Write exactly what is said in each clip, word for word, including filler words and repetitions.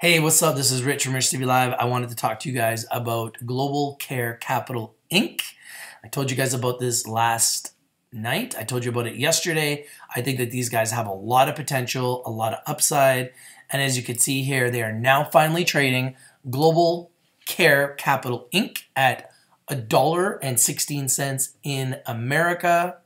Hey, what's up? This is Rich from Rich T V Live. I wanted to talk to you guys about Global Care Capital Incorporated. I told you guys about this last night. I told you about it yesterday. I think that these guys have a lot of potential, a lot of upside. And as you can see here, they are now finally trading Global Care Capital Incorporated at a dollar and sixteen cents in America.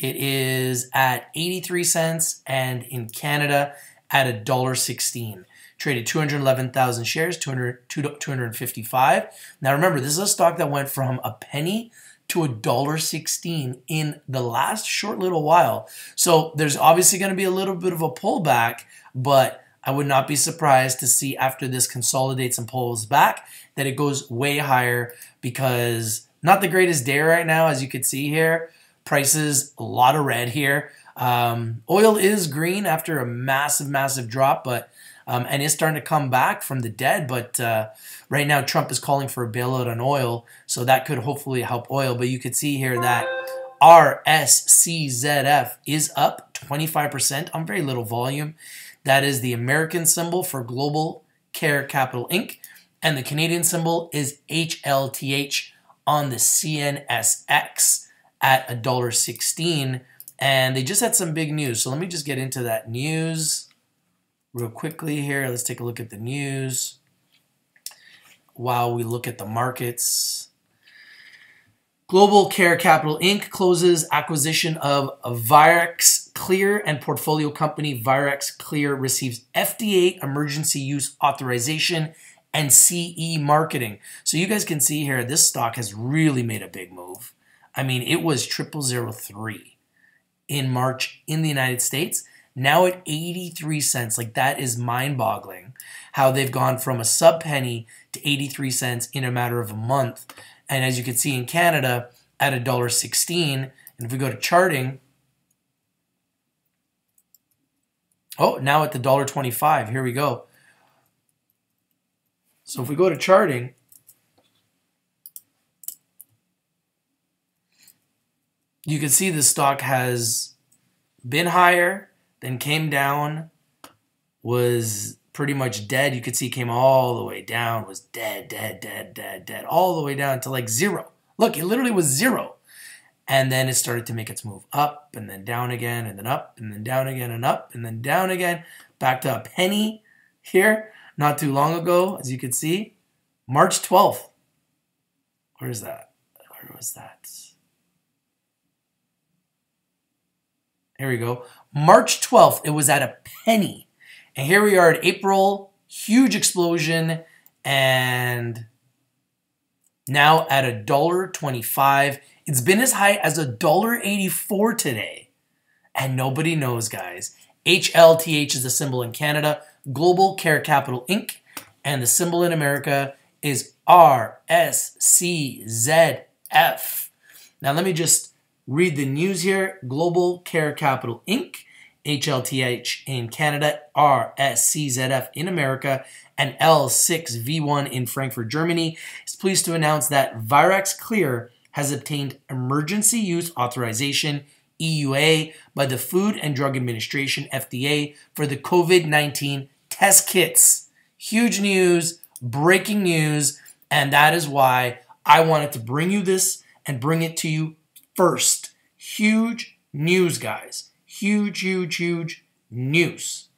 It is at eighty-three cents and in Canada at a dollar sixteen. Traded two hundred eleven thousand shares, two hundred, two hundred fifty-five. Now remember, this is a stock that went from a penny to a dollar sixteen in the last short little while. So there's obviously going to be a little bit of a pullback, but I would not be surprised to see after this consolidates and pulls back that it goes way higher, because not the greatest day right now, as you can see here. Prices, a lot of red here. Um, oil is green after a massive, massive drop, but Um, and is starting to come back from the dead. But uh, right now, Trump is calling for a bailout on oil, so that could hopefully help oil. But you could see here that R S C Z F is up twenty-five percent on very little volume. That is the American symbol for Global Care Capital Incorporated. And the Canadian symbol is H L T H on the C N S X at a dollar sixteen. And they just had some big news. So let me just get into that news real quickly here. Let's take a look at the news while we look at the markets. Global Care Capital Incorporated closes acquisition of ViraxClear and portfolio company ViraxClear receives F D A emergency use authorization and C E marketing. So you guys can see here, this stock has really made a big move. I mean, it was triple zero three in March in the United States. Now at eighty-three cents, like that is mind-boggling how they've gone from a sub-penny to eighty-three cents in a matter of a month. And as you can see in Canada, at a dollar sixteen. And if we go to charting, oh, now at the dollar twenty-five, here we go. So if we go to charting, you can see the stock has been higher, then came down, was pretty much dead. You could see it came all the way down, was dead, dead, dead, dead, dead, all the way down to like zero. Look, it literally was zero. And then it started to make its move up and then down again and then up and then down again and up and then down again. Back to a penny here not too long ago, as you can see. March twelfth. Where is that? Where was that? Here we go. March twelfth, it was at a penny. And here we are at April, huge explosion, and now at a dollar twenty-five. It's been as high as a dollar eighty-four today. And nobody knows, guys. H L T H is the symbol in Canada, Global Care Capital Incorporated. And the symbol in America is R S C Z F. Now let me just read the news here. Global Care Capital Incorporated, H L T H in Canada, R S C Z F in America, and L six V one in Frankfurt, Germany, is pleased to announce that ViraxClear has obtained emergency use authorization, E U A, by the Food and Drug Administration, F D A, for the COVID nineteen test kits. Huge news, breaking news, and that is why I wanted to bring you this and bring it to you first. Huge news, guys. Huge, huge, huge news.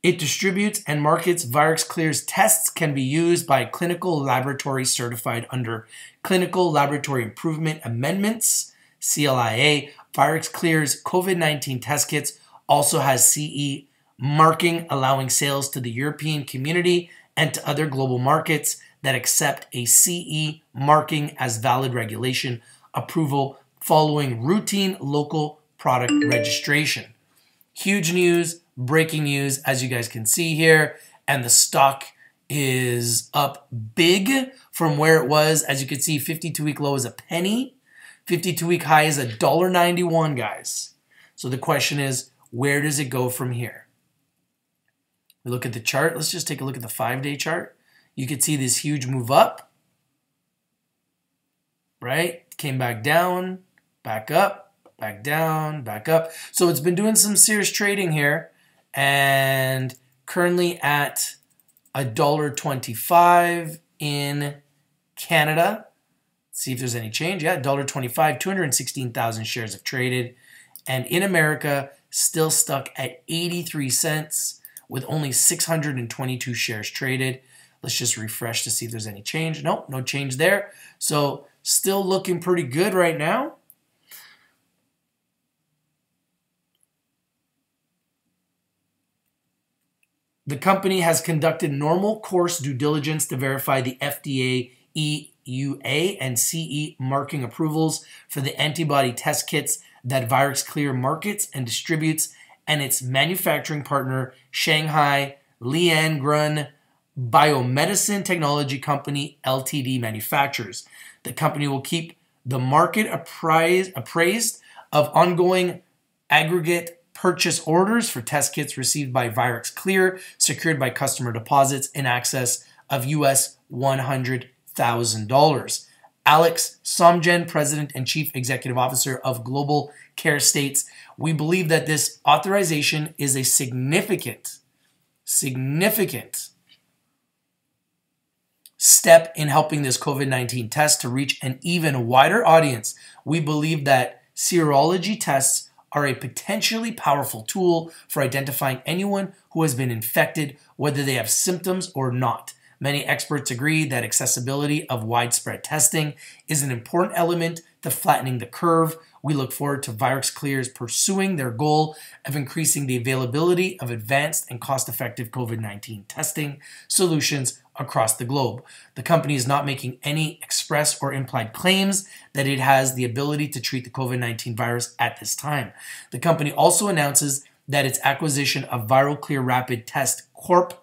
It distributes and markets ViraxClear's tests can be used by clinical laboratory certified under Clinical Laboratory Improvement Amendments, C L I A. ViraxClear's COVID nineteen test kits also has C E marking, allowing sales to the European community and to other global markets that accept a C E marking as valid regulation approval following routine local product registration. Huge news, breaking news, as you guys can see here. And the stock is up big from where it was. As you can see, fifty-two week low is a penny. fifty-two week high is a dollar ninety-one, guys. So the question is, where does it go from here? We look at the chart. Let's just take a look at the five-day chart. You could see this huge move up, right? Came back down, back up, back down, back up. So it's been doing some serious trading here, and currently at one dollar twenty-five in Canada. Let's see if there's any change. Yeah, one dollar twenty-five, two hundred sixteen thousand shares have traded. And in America, still stuck at eighty-three cents with only six hundred twenty-two shares traded. Let's just refresh to see if there's any change. Nope, no change there. So still looking pretty good right now. The company has conducted normal course due diligence to verify the F D A, E U A, and C E marking approvals for the antibody test kits that ViraxClear markets and distributes, and its manufacturing partner, Shanghai Liangrun Biomedicine Technology Company Limited manufactures. The company will keep the market apprised, appraised of ongoing aggregate purchase orders for test kits received by ViraxClear, secured by customer deposits in excess of U S one hundred thousand dollars. Alex Somjen, President and Chief Executive Officer of Global Care, states, "We believe that this authorization is a significant, significant step in helping this COVID nineteen test to reach an even wider audience. We believe that serology tests are a potentially powerful tool for identifying anyone who has been infected, whether they have symptoms or not. Many experts agree that accessibility of widespread testing is an important element to flattening the curve. We look forward to ViraxClear's pursuing their goal of increasing the availability of advanced and cost-effective COVID nineteen testing solutions across the globe. The company is not making any express or implied claims that it has the ability to treat the COVID nineteen virus at this time." The company also announces that its acquisition of ViralClear Rapid Test Corp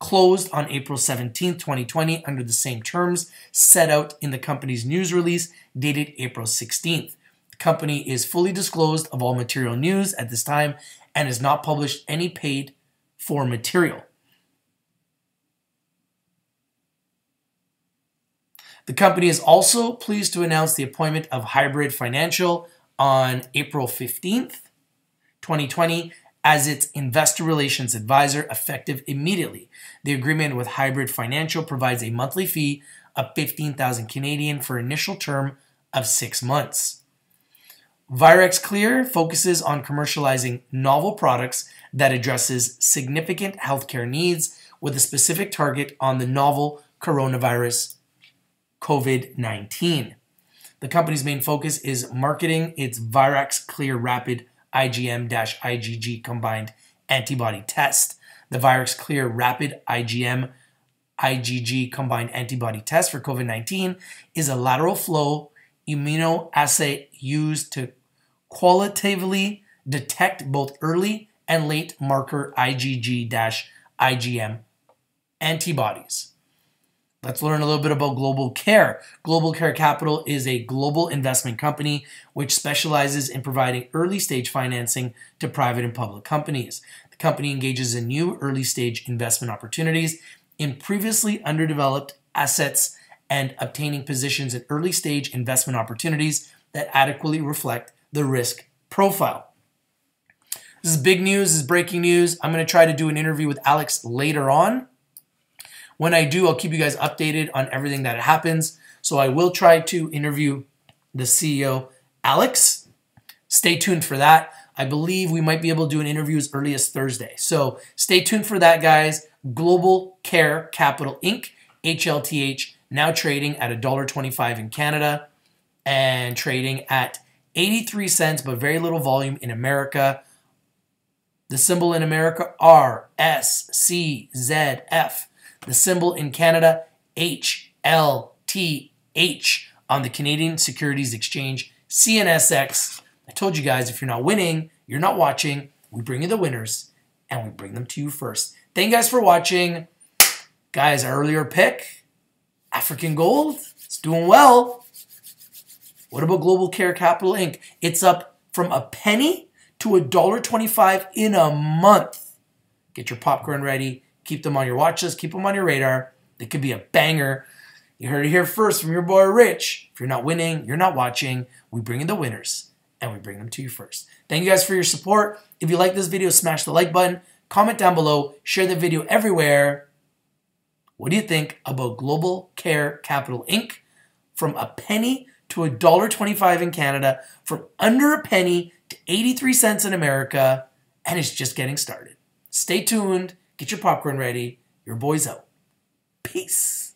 closed on April seventeenth, twenty twenty, under the same terms set out in the company's news release dated April sixteenth. The company is fully disclosed of all material news at this time and has not published any paid for material. The company is also pleased to announce the appointment of Hybrid Financial on April fifteenth, twenty twenty, as its investor relations advisor, effective immediately. The agreement with Hybrid Financial provides a monthly fee of fifteen thousand Canadian for initial term of six months. ViraxClear focuses on commercializing novel products that addresses significant healthcare needs with a specific target on the novel coronavirus COVID nineteen. The company's main focus is marketing its ViraxClear Rapid I G M I G G combined antibody test. The ViraxClear Rapid I G M I G G combined antibody test for COVID nineteen is a lateral flow immunoassay used to qualitatively detect both early and late marker I G G I G M antibodies. Let's learn a little bit about Global Care. Global Care Capital is a global investment company which specializes in providing early-stage financing to private and public companies. The company engages in new early-stage investment opportunities in previously underdeveloped assets and obtaining positions in early-stage investment opportunities that adequately reflect the risk profile. This is big news. This is breaking news. I'm going to try to do an interview with Alex later on. When I do, I'll keep you guys updated on everything that happens. So I will try to interview the C E O, Alex. Stay tuned for that. I believe we might be able to do an interview as early as Thursday. So stay tuned for that, guys. Global Care Capital Incorporated, H L T H, now trading at one dollar twenty-five in Canada and trading at eighty-three cents, but very little volume in America. The symbol in America, R S C Z F. The symbol in Canada, H L T H, on the Canadian Securities Exchange, C N S X. I told you guys, if you're not winning, you're not watching. We bring you the winners, and we bring them to you first. Thank you guys for watching. Guys, our earlier pick, African Gold, it's doing well. What about Global Care Capital Incorporated? It's up from a penny to one dollar twenty-five in a month. Get your popcorn ready. Keep them on your watch list. Keep them on your radar. They could be a banger. You heard it here first from your boy, Rich. If you're not winning, you're not watching. We bring in the winners, and we bring them to you first. Thank you guys for your support. If you like this video, smash the like button. Comment down below, share the video everywhere. What do you think about Global Care Capital Incorporated? From a penny to one dollar twenty-five in Canada, from under a penny to eighty-three cents in America, and it's just getting started. Stay tuned, get your popcorn ready, your boy's out. Peace.